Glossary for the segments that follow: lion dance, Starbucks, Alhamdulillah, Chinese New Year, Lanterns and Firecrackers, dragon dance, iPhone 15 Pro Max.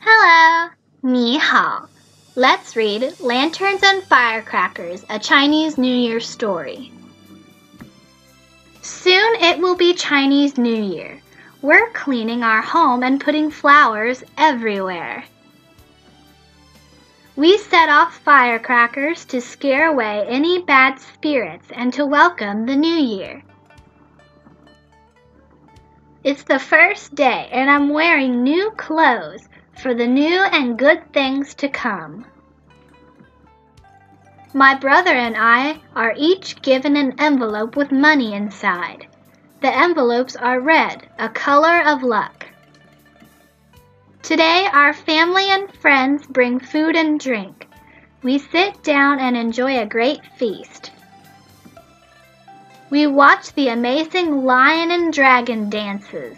Hello! Ni hao! Let's read Lanterns and Firecrackers, a Chinese New Year story. Soon it will be Chinese New Year. We're cleaning our home and putting flowers everywhere. We set off firecrackers to scare away any bad spirits and to welcome the New Year. It's the first day and I'm wearing new clothes for the new and good things to come. My brother and I are each given an envelope with money inside. The envelopes are red, a color of luck. Today our family and friends bring food and drink. We sit down and enjoy a great feast. We watch the amazing lion and dragon dances.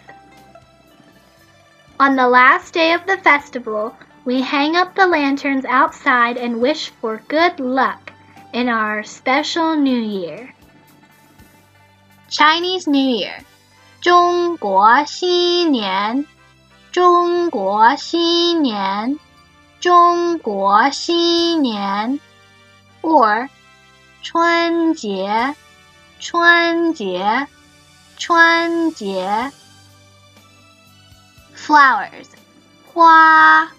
On the last day of the festival, we hang up the lanterns outside and wish for good luck in our special New Year. Chinese New Year. 中国新年，中国新年，中国新年。Or 春节，春节，春节。Flowers. 花。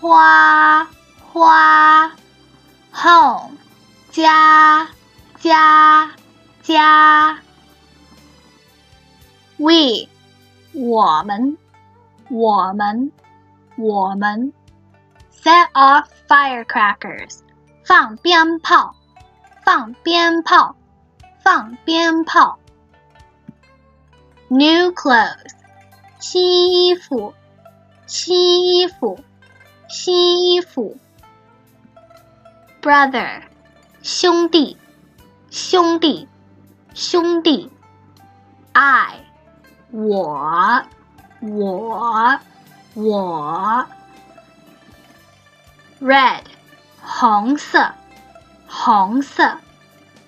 花花 home 家家家 we 我们我们我们 set off firecrackers 放鞭炮放鞭炮放鞭炮 new clothes 新衣服新衣服新衣服 brother 兄弟兄弟兄弟 I 我我我 red 红色红色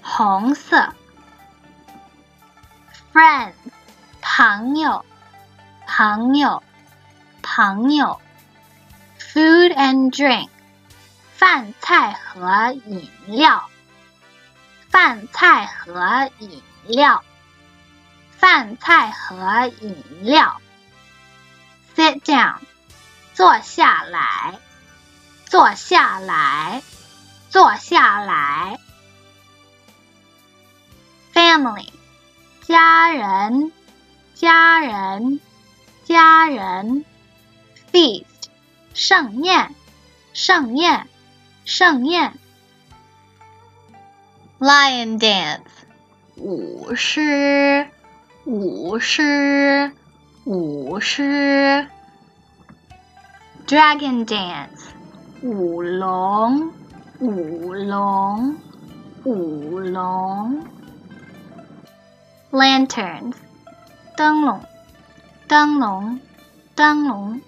红色 friend 朋友朋友朋友Food and drink. 饭菜和饮料。饭菜和饮料。饭菜和饮料。Sit down. 坐下来。坐下来。坐下来。Family. 家人。家人。家人。Feast.盛宴，盛宴，盛宴。Lion dance， 舞狮，舞狮，舞狮。Dragon dance， 舞龙，舞龙，舞龙。Lanterns， 灯笼，灯笼，灯笼。